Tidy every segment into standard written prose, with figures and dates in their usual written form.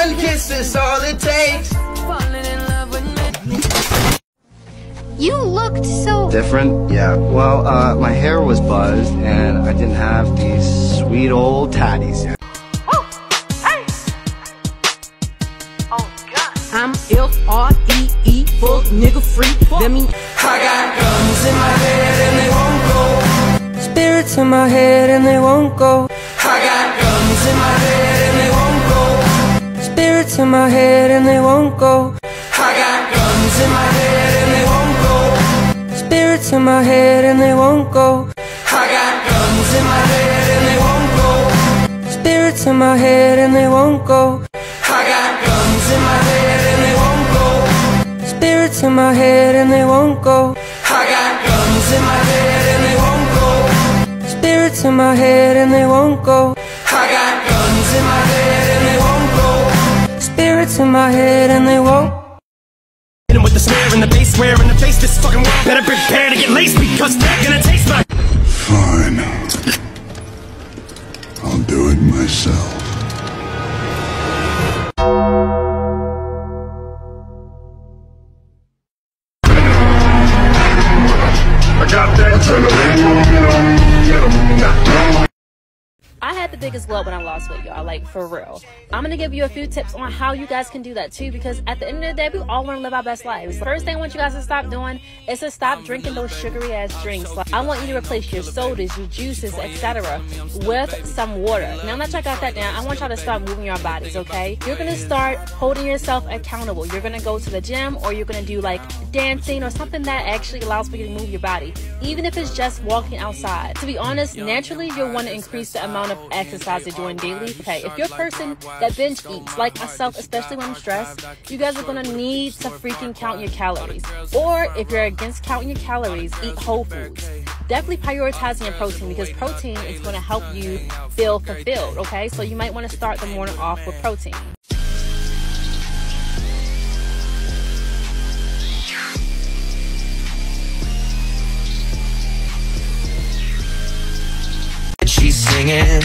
One kiss is all it takes. Falling in love with me. You looked so different. Yeah, well, my hair was buzzed and I didn't have these sweet old tatties yet. Oh, hey. Oh, God. I'm L-R-E-E, full nigga free. Let me. I got guns in my head and they won't go. Spirits in my head and they won't go. I got guns in my head and they won't go. Spirits in my head and they won't go. I got guns in my head and they won't go. Spirits in my head and they won't go. I got guns in my head and they won't go. Spirits in my head and they won't go. I got guns in my head and they won't go. Spirits in my head and they won't go. I got guns in my head and they won't go. Spirits in my head and they won't go. I got guns in my head and they won't go. Spirits in my head and they won't. Hit him with the snare and the bass, square in the face. This fucking world better prepare to get laced, because they're gonna taste my. Fine. I'll do it myself. I got that adrenaline. I had the biggest glow when I lost weight, y'all, like, for real. I'm gonna give you a few tips on how you guys can do that too, because at the end of the day, we all want to live our best lives. The first thing I want you guys to stop doing is to stop drinking those sugary ass drinks. Like, I want you to replace your sodas, your juices, etc. with some water. Now that y'all got that down, I want y'all to start moving your bodies, okay? You're gonna start holding yourself accountable. You're gonna go to the gym, or you're gonna do like dancing or something that actually allows for you to move your body, even if it's just walking outside. To be honest, naturally you'll want to increase the amount of exercise you're doing daily. Okay, if you're a person that binge eats like myself, especially when I'm stressed, you guys are gonna need to freaking count your calories. Or if you're against counting your calories, eat whole foods. Definitely prioritizing your protein, because protein is going to help you feel fulfilled. Okay, so you might want to start the morning off with protein. She's singing,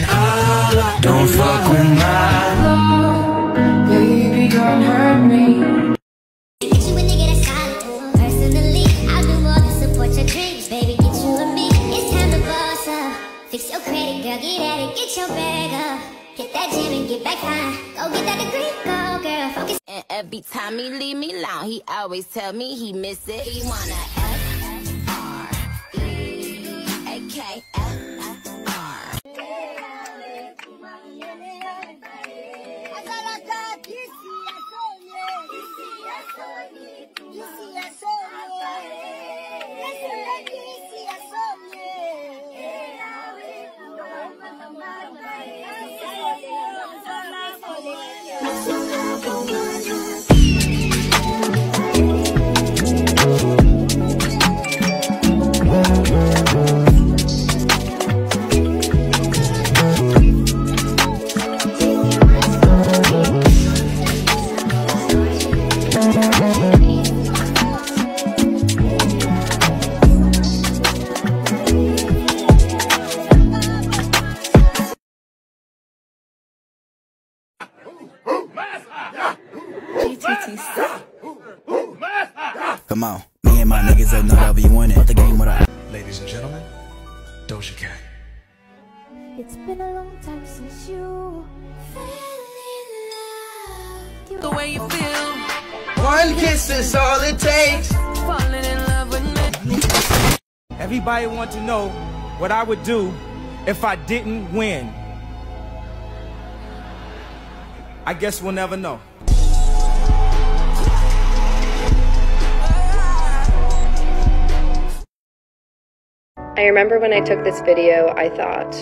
don't fuck with my love, baby, don't hurt me. Get you a nigga that's solid. Personally, I'll do more to support your dreams. Baby, get you with me. It's time to boss up. Fix your credit, girl, get at it, get your bag up. Get that gym and get back high. Go get that degree, go girl, focus. And every time he leave me alone, he always tell me he miss it. He wanna F-R-E-A-K-F. Come on, me and my niggas that know that we win it. But the game with I. Ladies and gentlemen, Doja Cat. It's been a long time since you fell in love. The way you feel. One kiss is all it takes. Falling in love with me. Everybody wants to know what I would do if I didn't win. I guess we'll never know. I remember when I took this video, I thought,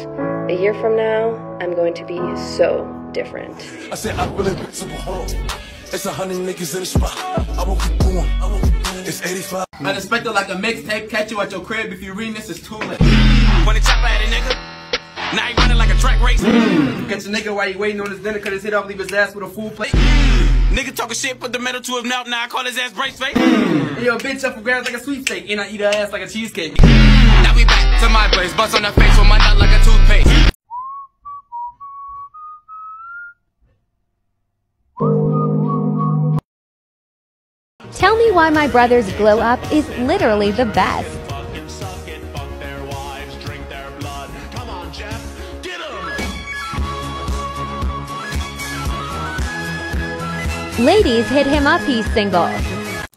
a year from now, I'm going to be so different. I said, I really picked up a hole. It's 100 niggas in the spot. I won't keep going. It's 85. Unexpected like a mixtape, catch you at your crib. If you read this, it's too late. When the chopper at a nigga, now you running like a track race. Catch a nigga while you waiting on his dinner, cut his head off, leave his ass with a full plate. Nigga talking shit, put the metal to his mouth, now I call his ass bracelet. Yo, bitch up for grabs like a sweepstake, and I eat her ass like a cheesecake. Now we back to my place, bust on her face with my nut like a toothpaste. Tell Me Why My Brother's Glow Up is literally the best. Ladies, hit him up, he's single.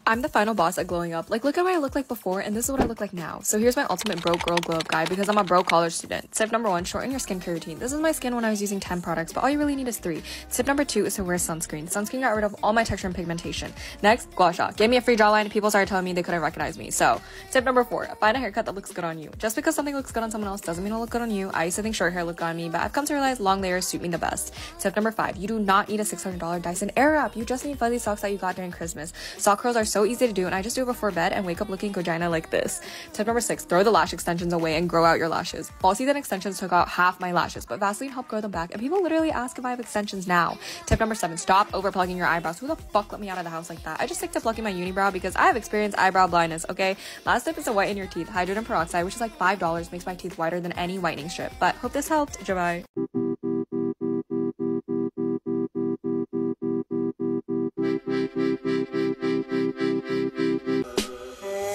I'm the final boss at glowing up. Like, look at what I look like before, and this is what I look like now. So here's my ultimate bro girl glow up guide, because I'm a bro college student. Tip number 1, shorten your skincare routine. This is my skin when I was using 10 products, but all you really need is 3. Tip number 2 is to wear sunscreen. Sunscreen got rid of all my texture and pigmentation. Next, Guasha. Gave me a free jawline. People started telling me they couldn't recognize me. So tip number 4, find a haircut that looks good on you. Just because something looks good on someone else doesn't mean it'll look good on you. I used to think short hair looked good on me, but I've come to realize long layers suit me the best. Tip number 5, you do not need a $600 Dyson Airwrap. You just need fuzzy socks that you got during Christmas. Sock curls are so easy to do, and I just do it before bed and wake up looking Gogina like this. Tip number 6, throw the lash extensions away and grow out your lashes. Fall season extensions took out half my lashes, but Vaseline helped grow them back, and people literally ask if I have extensions now. Tip number 7, stop over plugging your eyebrows. Who the fuck let me out of the house like that? I just stick to plucking my unibrow because I have experienced eyebrow blindness, okay? Last tip is to whiten your teeth. Hydrogen peroxide, which is like $5, makes my teeth whiter than any whitening strip. But hope this helped. Goodbye.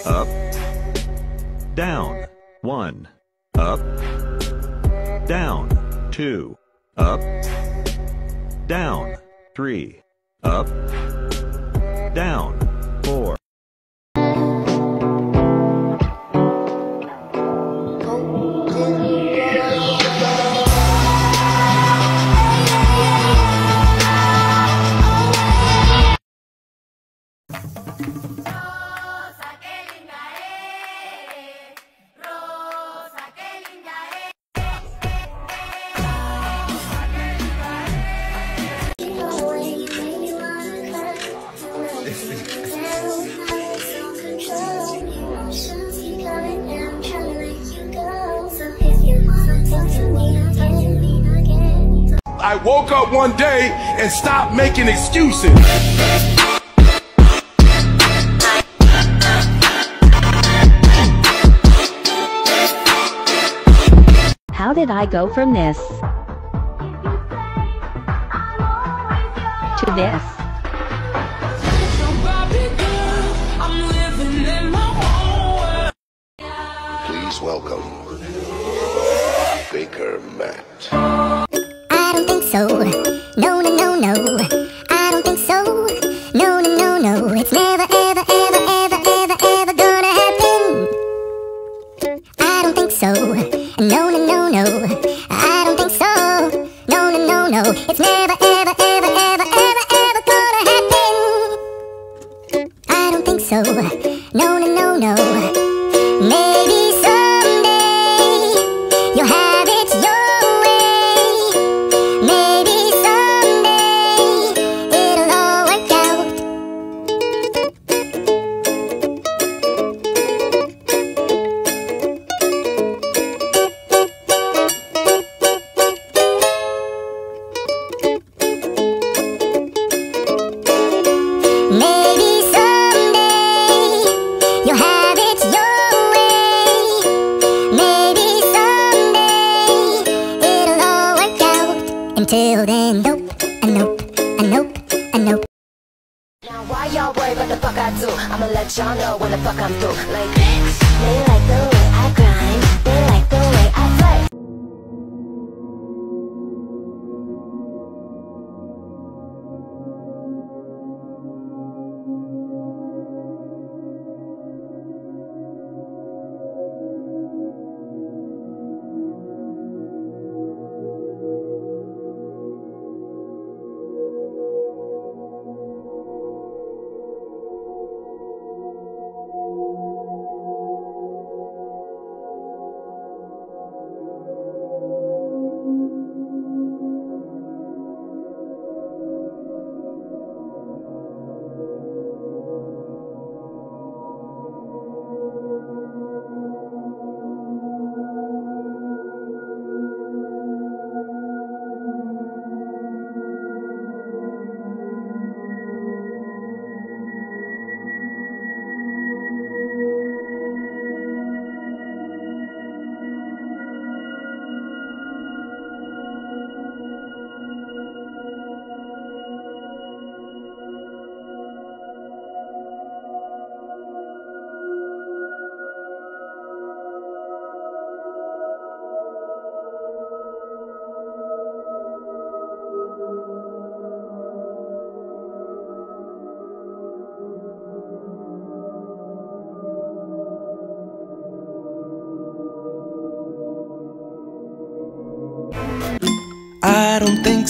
Up, down, 1, up, down, 2, up, down, 3, up, down, 4. I woke up one day and stopped making excuses. How did I go from this to this? Welcome, Baker Matt. I don't think so. No, no, no, no. I don't think so. No, no, no, no. It's never, ever, ever, ever, ever, ever gonna happen. I don't think so. No, no, no, no. I don't think so. No, no, no, no. It's never, ever, ever, ever, ever, ever gonna happen. I don't think so. No, no, no, no. Maybe. Till then, nope, a nope, a nope, a nope. Now why y'all worry about the fuck I do? I'ma let y'all know when the fuck I'm through. Like, bitch, they like the way I grind, they like the way I flirt. I don't think